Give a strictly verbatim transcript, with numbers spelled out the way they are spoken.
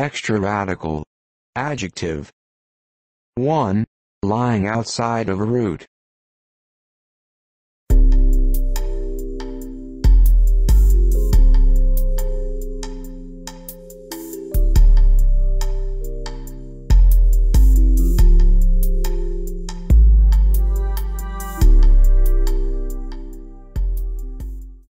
Extraradical. Adjective. one. Lying outside of a root.